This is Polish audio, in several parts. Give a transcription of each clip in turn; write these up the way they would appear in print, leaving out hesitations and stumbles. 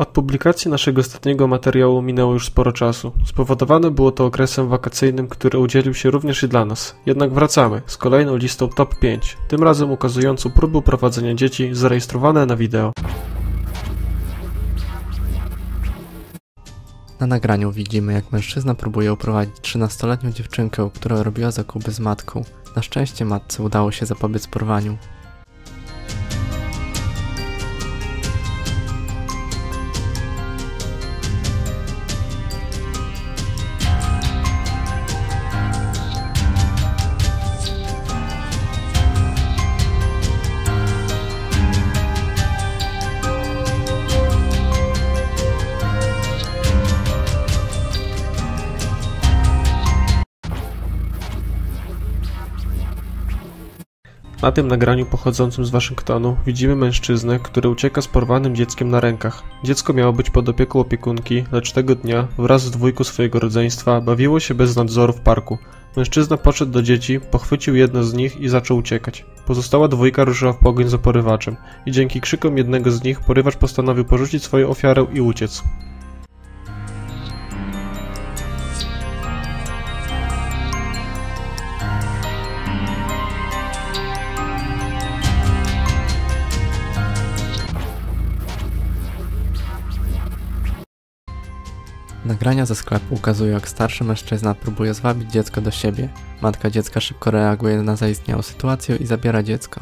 Od publikacji naszego ostatniego materiału minęło już sporo czasu. Spowodowane było to okresem wakacyjnym, który udzielił się również i dla nas. Jednak wracamy z kolejną listą TOP 5, tym razem ukazującą próby prowadzenia dzieci zarejestrowane na wideo. Na nagraniu widzimy, jak mężczyzna próbuje uprowadzić 13-letnią dziewczynkę, która robiła zakupy z matką. Na szczęście matce udało się zapobiec porwaniu. Na tym nagraniu pochodzącym z Waszyngtonu widzimy mężczyznę, który ucieka z porwanym dzieckiem na rękach. Dziecko miało być pod opieką opiekunki, lecz tego dnia wraz z dwójką swojego rodzeństwa bawiło się bez nadzoru w parku. Mężczyzna podszedł do dzieci, pochwycił jedno z nich i zaczął uciekać. Pozostała dwójka ruszyła w pogoń za porywaczem i dzięki krzykom jednego z nich porywacz postanowił porzucić swoją ofiarę i uciec. Nagrania ze sklepu ukazują, jak starszy mężczyzna próbuje zwabić dziecko do siebie. Matka dziecka szybko reaguje na zaistniałą sytuację i zabiera dziecko.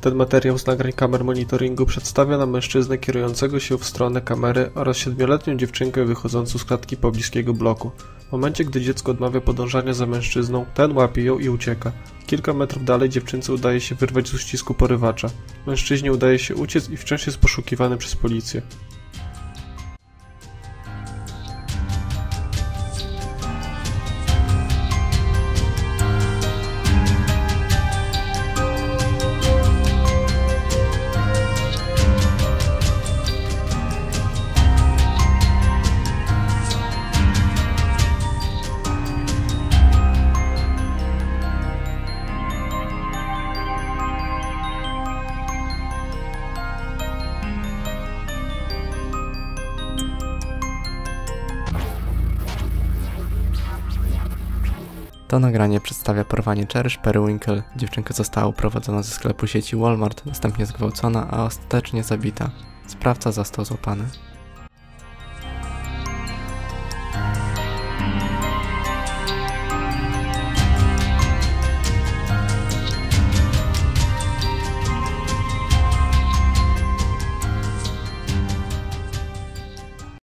Ten materiał z nagrań kamer monitoringu przedstawia nam mężczyznę kierującego się w stronę kamery oraz 7-letnią dziewczynkę wychodzącą z klatki pobliskiego bloku. W momencie, gdy dziecko odmawia podążania za mężczyzną, ten łapie ją i ucieka. Kilka metrów dalej dziewczynce udaje się wyrwać z uścisku porywacza. Mężczyźnie udaje się uciec i wciąż jest poszukiwany przez policję. To nagranie przedstawia porwanie Cherish Perrywinkle. Dziewczynka została uprowadzona ze sklepu sieci Walmart, następnie zgwałcona, a ostatecznie zabita. Sprawca został złapany.